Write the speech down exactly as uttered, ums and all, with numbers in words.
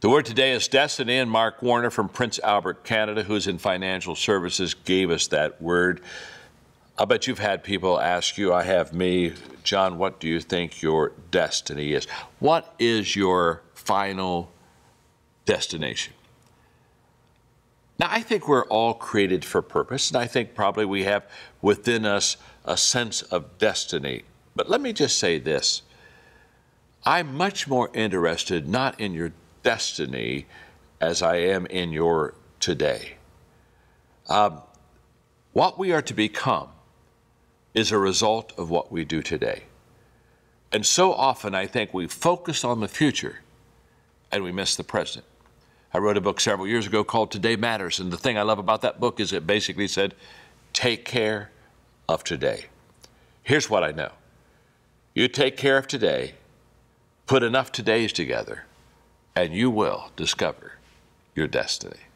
The word today is destiny, and Mark Warner from Prince Albert, Canada, who's in financial services, gave us that word. I bet you've had people ask you, I have me, John, what do you think your destiny is? What is your final destination? Now, I think we're all created for purpose, and I think probably we have within us a sense of destiny. But let me just say this. I'm much more interested not in your destiny as I am in your today. Um, what we are to become is a result of what we do today. And so often I think we focus on the future and we miss the present. I wrote a book several years ago called Today Matters, and the thing I love about that book is it basically said, take care of today. Here's what I know. You take care of today, put enough todays together, and you will discover your destiny.